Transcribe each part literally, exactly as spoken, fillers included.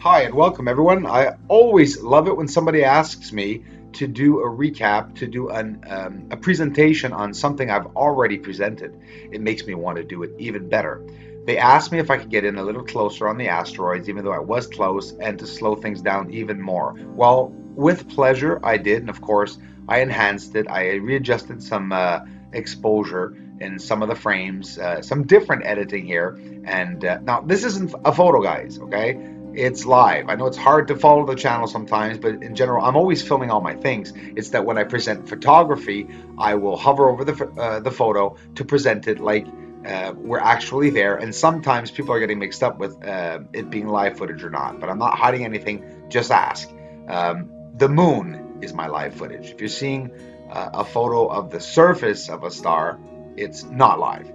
Hi and welcome everyone. I always love it when somebody asks me to do a recap, to do an, um, a presentation on something I've already presented. It makes me want to do it even better. They asked me if I could get in a little closer on the asteroids, even though I was close, and to slow things down even more. Well, with pleasure I did, and of course I enhanced it. I readjusted some uh, exposure in some of the frames, uh, some different editing here. And uh, now this isn't a photo, guys, okay? It's live. I know it's hard to follow the channel sometimes, but in general, I'm always filming all my things. It's that when I present photography, I will hover over the, uh, the photo to present it like uh, we're actually there. And sometimes people are getting mixed up with uh, it being live footage or not, but I'm not hiding anything. Just ask. Um, the moon is my live footage. If you're seeing uh, a photo of the surface of a star, it's not live.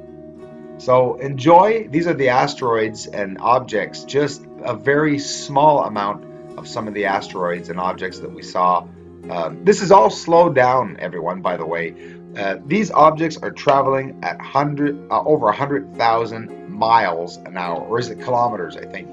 So enjoy. These are the asteroids and objects, just a very small amount of some of the asteroids and objects that we saw. Uh, this is all slowed down, everyone, by the way. Uh, these objects are traveling at hundred, uh, over one hundred thousand miles an hour, or is it kilometers, I think.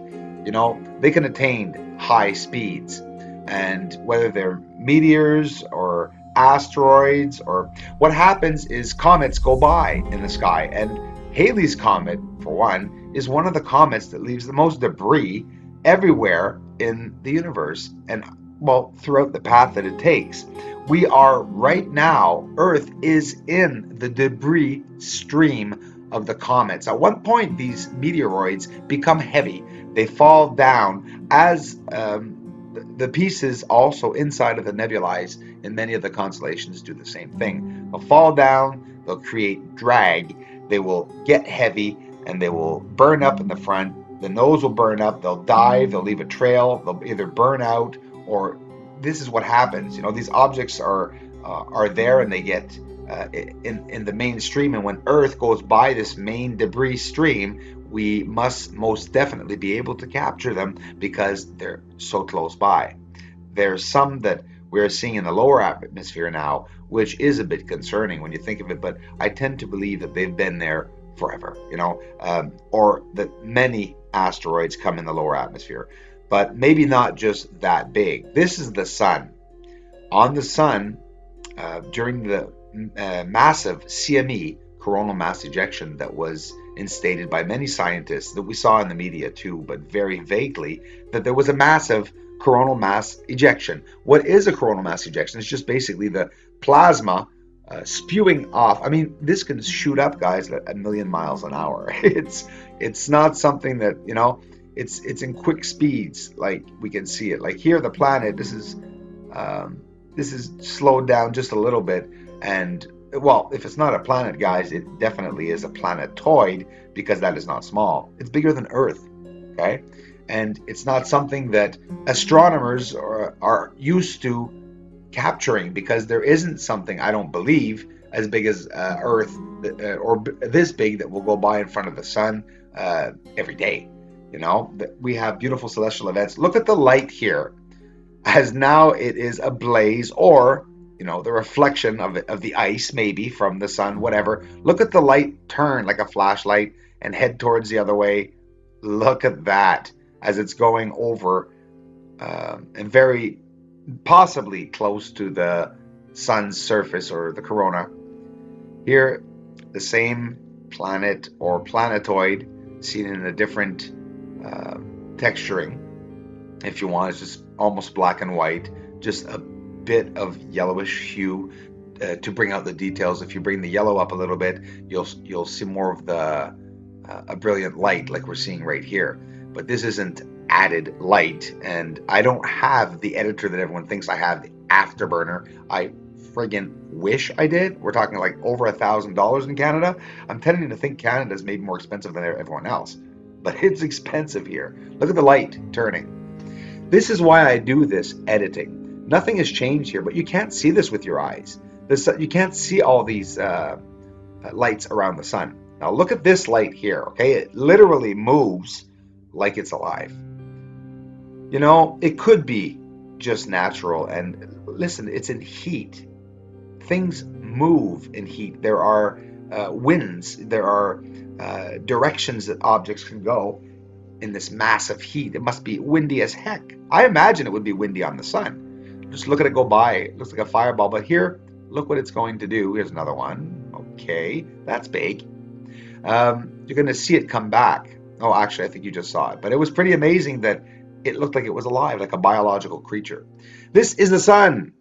You know, they can attain high speeds, and whether they're meteors or asteroids, or what happens is comets go by in the sky, and Halley's Comet, for one, is one of the comets that leaves the most debris everywhere in the universe and, well, throughout the path that it takes. We are right now, Earth is in the debris stream of the comets. At one point, these meteoroids become heavy. They fall down as um, the pieces also inside of the nebulae in many of the constellations do the same thing. They'll fall down, they'll create drag. They will get heavy and they will burn up in the front. The nose will burn up, they'll dive, they'll leave a trail, they'll either burn out, or this is what happens. You know, these objects are uh, are there and they get uh, in, in the mainstream, and when Earth goes by this main debris stream, we must most definitely be able to capture them because they're so close by. There's some that we're seeing in the lower atmosphere now, which is a bit concerning when you think of it, but I tend to believe that they've been there forever, you know, um, or that many asteroids come in the lower atmosphere, but maybe not just that big. This is the sun. On the sun, uh, during the uh, massive C M E, coronal mass ejection, that was instated by many scientists that we saw in the media too, but very vaguely, that there was a massive coronal mass ejection. What is a coronal mass ejection? It's just basically the plasma uh, spewing off. I mean, this can shoot up, guys, at a million miles an hour. It's it's not something that, you know, it's it's in quick speeds like we can see it. Like here, the planet, this is um, this is slowed down just a little bit, and well, if it's not a planet, guys, it definitely is a planetoid because that is not small. It's bigger than Earth, okay? And it's not something that astronomers are, are used to capturing because there isn't something, I don't believe, as big as uh, Earth uh, or b this big that will go by in front of the sun uh, every day. You know, we have beautiful celestial events. Look at the light here, as now it is ablaze, or, you know, the reflection of, of the ice maybe from the sun, whatever. Look at the light turn like a flashlight and head towards the other way. Look at that, as it's going over uh, and very possibly close to the sun's surface or the corona. Here, the same planet or planetoid seen in a different uh, texturing, if you want. It's just almost black and white, just a bit of yellowish hue uh, to bring out the details. If you bring the yellow up a little bit, you'll, you'll see more of the uh, a brilliant light like we're seeing right here. But this isn't added light, and I don't have the editor that everyone thinks I have, the Afterburner. I friggin' wish I did. We're talking like over a thousand dollars in Canada. I'm tending to think Canada's maybe more expensive than everyone else, but it's expensive here. Look at the light turning. This is why I do this editing. Nothing has changed here, but you can't see this with your eyes. This, you can't see all these uh, lights around the sun. Now look at this light here, okay? It literally moves like it's alive. You know, it could be just natural, and listen, it's in heat. Things move in heat. There are uh, winds, there are uh, directions that objects can go, in this mass of heat. It must be windy as heck. I imagine it would be windy on the sun. Just look at it go by. It looks like a fireball. But here, look what it's going to do. Here's another one. Okay, that's big. Um, you're going to see it come back. Oh, actually, I think you just saw it. But it was pretty amazing that it looked like it was alive, like a biological creature. This is the sun.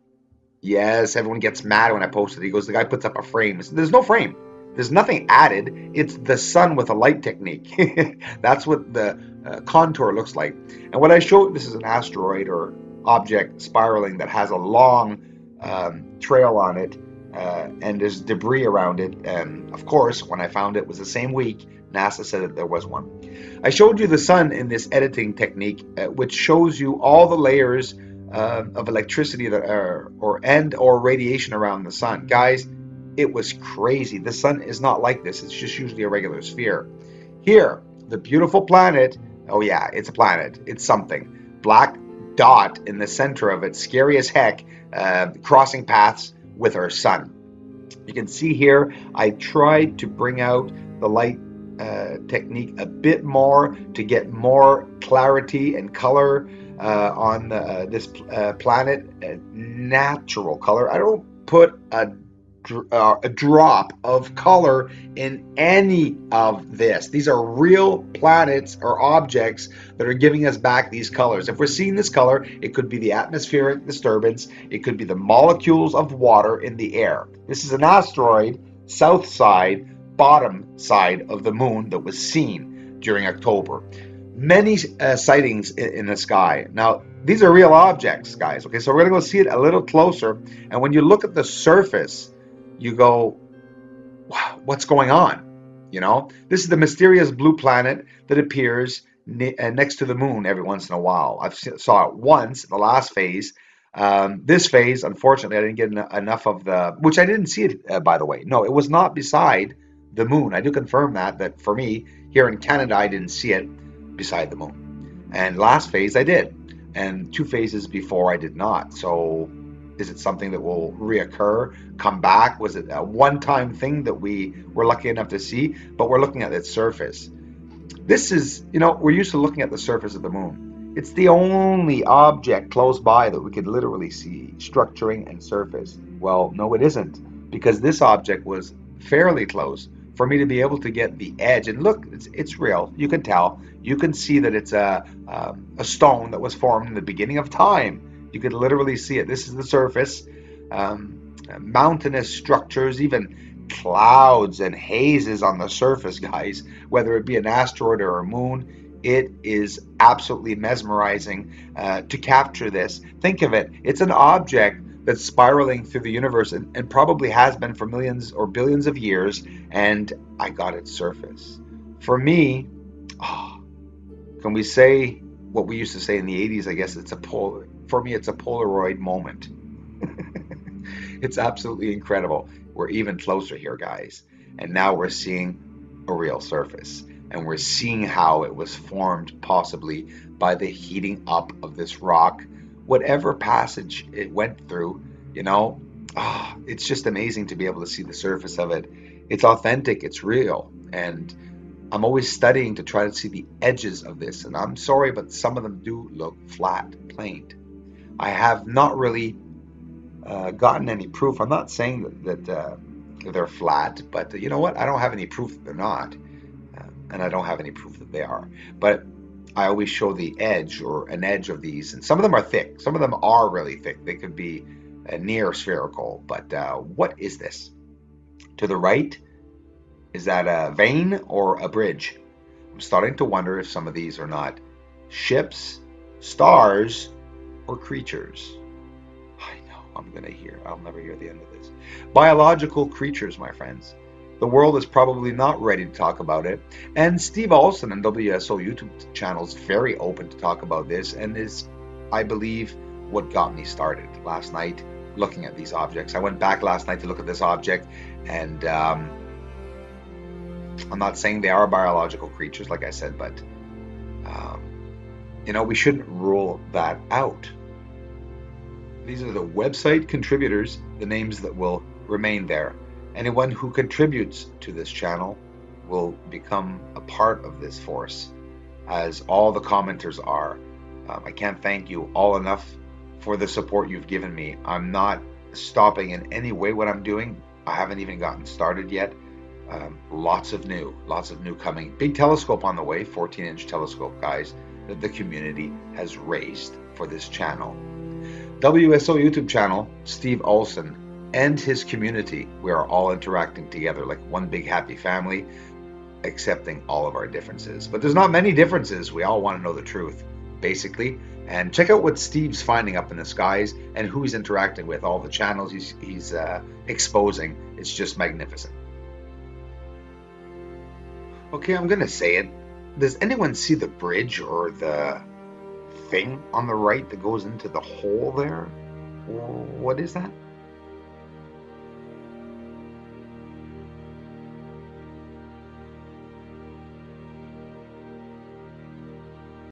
Yes, everyone gets mad when I post it. He goes, the guy puts up a frame. There's no frame. There's nothing added. It's the sun with a light technique. That's what the uh, contour looks like. And what I showed, this is an asteroid or object spiraling that has a long um, trail on it, uh, and there's debris around it. And of course, when I found it, it was the same week NASA said that there was one. I showed you the sun in this editing technique, uh, which shows you all the layers uh, of electricity that are, or and or radiation around the sun. Guys, it was crazy. The sun is not like this. It's just usually a regular sphere. Here, the beautiful planet. Oh yeah, it's a planet. It's something. Black dot in the center of it. Scary as heck. Uh, crossing paths with our sun. You can see here, I tried to bring out the light uh, technique a bit more to get more clarity and color uh, on uh, this uh, planet. Uh, natural color. I don't put a Uh, a drop of color in any of this. These are real planets or objects that are giving us back these colors. If we're seeing this color, it could be the atmospheric disturbance. It could be the molecules of water in the air. This is an asteroid, south side, bottom side of the moon that was seen during October. Many uh, sightings in, in the sky. Now, these are real objects, guys. Okay, so we're going to go see it a little closer. And when you look at the surface, you go, wow, what's going on? You know, this is the mysterious blue planet that appears ne uh, next to the moon every once in a while. I saw it once in the last phase. Um, this phase, unfortunately, I didn't get en enough of the, which I didn't see it, uh, by the way. No, it was not beside the moon. I do confirm that, that for me, here in Canada, I didn't see it beside the moon. And last phase, I did. And two phases before, I did not. So is it something that will reoccur, come back? Was it a one-time thing that we were lucky enough to see? But we're looking at its surface. This is, you know, we're used to looking at the surface of the moon. It's the only object close by that we could literally see structuring and surface. Well, no, it isn't, because this object was fairly close for me to be able to get the edge. And look, it's, it's real. You can tell. You can see that it's a, um, a stone that was formed in the beginning of time. You could literally see it. This is the surface. Um, mountainous structures, even clouds and hazes on the surface, guys. Whether it be an asteroid or a moon, it is absolutely mesmerizing uh, to capture this. Think of it. It's an object that's spiraling through the universe and, and probably has been for millions or billions of years. And I got its surface. For me, oh, can we say what we used to say in the eighties? I guess it's a polar. For me, it's a Polaroid moment. It's absolutely incredible. We're even closer here, guys. And now we're seeing a real surface. And we're seeing how it was formed, possibly by the heating up of this rock. Whatever passage it went through, you know, oh, it's just amazing to be able to see the surface of it. It's authentic. It's real. And I'm always studying to try to see the edges of this. And I'm sorry, but some of them do look flat, planed. I have not really uh, gotten any proof. I'm not saying that, that uh, they're flat, but you know what? I don't have any proof that they're not, uh, and I don't have any proof that they are. But I always show the edge or an edge of these, and some of them are thick. Some of them are really thick. They could be uh, near spherical, but uh, what is this? To the right, is that a vein or a bridge? I'm starting to wonder if some of these are not ships, stars, or creatures. I know, I'm gonna hear, I'll never hear the end of this. Biological creatures, my friends. The world is probably not ready to talk about it. And Steve Olsen and W S O YouTube channel is very open to talk about this, and is, I believe, what got me started last night looking at these objects. I went back last night to look at this object, and um, I'm not saying they are biological creatures, like I said, but um, you know, we shouldn't rule that out. These are the website contributors, the names that will remain there. Anyone who contributes to this channel will become a part of this force. as all the commenters are. Um, I can't thank you all enough for the support you've given me. I'm not stopping in any way what I'm doing. I haven't even gotten started yet. Um, lots of new, lots of new coming. Big telescope on the way, fourteen inch telescope, guys, that the community has raised for this channel. W S O YouTube channel, Steve Olsen and his community. We are all interacting together like one big happy family, accepting all of our differences. But there's not many differences. We all want to know the truth, basically. And check out what Steve's finding up in the skies and who he's interacting with, all the channels he's, he's uh, exposing. It's just magnificent. Okay, I'm going to say it. Does anyone see the bridge or the thing on the right that goes into the hole there? What is that?